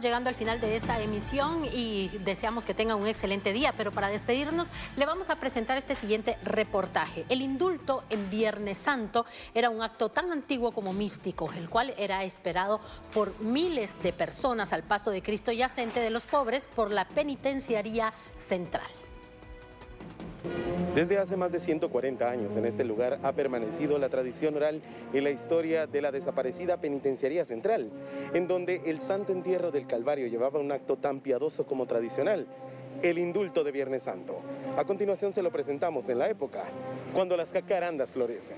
Llegando al final de esta emisión y deseamos que tenga un excelente día, pero para despedirnos le vamos a presentar este siguiente reportaje. El indulto en Viernes Santo era un acto tan antiguo como místico, el cual era esperado por miles de personas al paso de Cristo yacente de los pobres por la penitenciaría central. Desde hace más de 140 años en este lugar ha permanecido la tradición oral y la historia de la desaparecida penitenciaría central, en donde el santo entierro del Calvario llevaba un acto tan piadoso como tradicional, el indulto de Viernes Santo. A continuación se lo presentamos en la época, cuando las jacarandas florecen.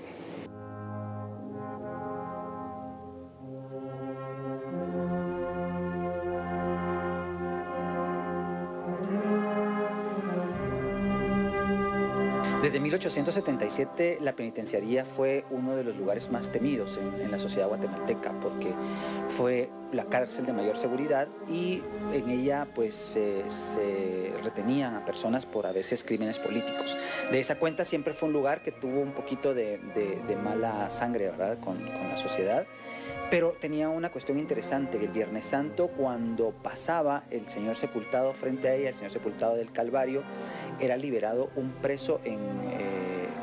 Desde 1877 la penitenciaría fue uno de los lugares más temidos en la sociedad guatemalteca porque fue la cárcel de mayor seguridad y en ella pues se retenían a personas por a veces crímenes políticos. De esa cuenta siempre fue un lugar que tuvo un poquito de mala sangre, ¿verdad?, con la sociedad. Pero tenía una cuestión interesante. El Viernes Santo, cuando pasaba el Señor sepultado frente a ella, el Señor sepultado del Calvario, era liberado un preso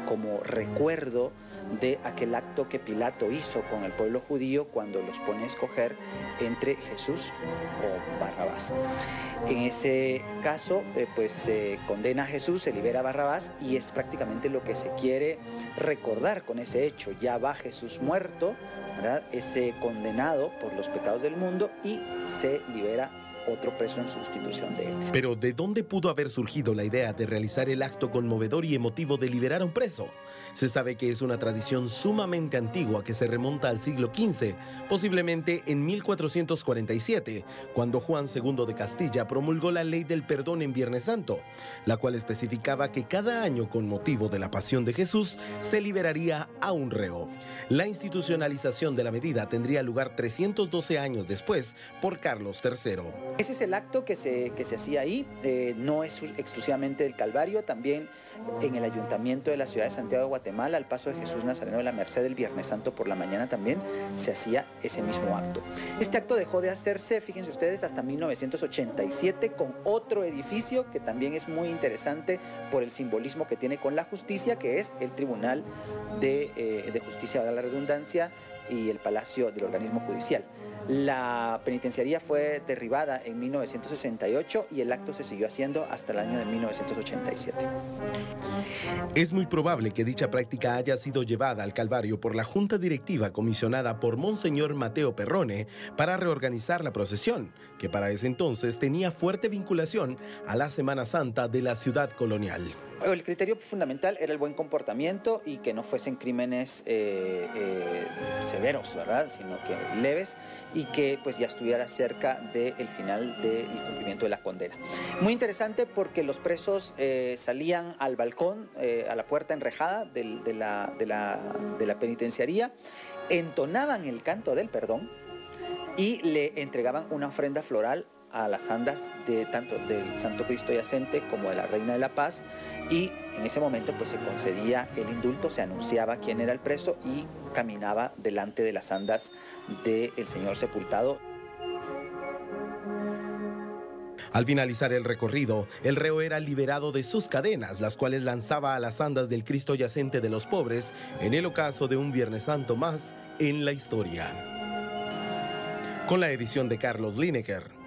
como recuerdo de aquel acto que Pilato hizo con el pueblo judío cuando los pone a escoger entre Jesús o Barrabás. En ese caso, condena a Jesús, se libera a Barrabás y es prácticamente lo que se quiere recordar con ese hecho. Ya va Jesús muerto, ¿verdad?, ese condenado por los pecados del mundo, y se libera otro preso en sustitución de él. Pero ¿de dónde pudo haber surgido la idea de realizar el acto conmovedor y emotivo de liberar a un preso? Se sabe que es una tradición sumamente antigua que se remonta al siglo XV, posiblemente en 1447, cuando Juan II de Castilla promulgó la Ley del Perdón en Viernes Santo, la cual especificaba que cada año con motivo de la pasión de Jesús se liberaría a un reo. La institucionalización de la medida tendría lugar 312 años después por Carlos III. Ese es el acto que se hacía ahí, no es exclusivamente del Calvario, también en el Ayuntamiento de la Ciudad de Santiago de Guatemala, al paso de Jesús Nazareno de la Merced, el Viernes Santo por la mañana también se hacía ese mismo acto. Este acto dejó de hacerse, fíjense ustedes, hasta 1987 con otro edificio que también es muy interesante por el simbolismo que tiene con la justicia, que es el Tribunal de Justicia de la Redundancia y el Palacio del Organismo Judicial. La penitenciaría fue derribada en 1968 y el acto se siguió haciendo hasta el año de 1987. Es muy probable que dicha práctica haya sido llevada al Calvario por la Junta Directiva comisionada por Monseñor Mateo Perrone para reorganizar la procesión, que para ese entonces tenía fuerte vinculación a la Semana Santa de la ciudad colonial. El criterio fundamental era el buen comportamiento y que no fuesen crímenes severos, ¿verdad?, sino que leves y que pues ya estuviera cerca del final del cumplimiento de la condena. Muy interesante porque los presos salían al balcón, a la puerta enrejada de la penitenciaría, entonaban el canto del perdón y le entregaban una ofrenda floral a las andas tanto del Santo Cristo yacente como de la Reina de la Paz, y en ese momento pues se concedía el indulto, se anunciaba quién era el preso y caminaba delante de las andas del Señor sepultado. Al finalizar el recorrido, el reo era liberado de sus cadenas, las cuales lanzaba a las andas del Cristo yacente de los pobres en el ocaso de un Viernes Santo más en la historia. Con la edición de Carlos Lineker,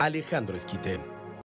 Alejandro Esquite.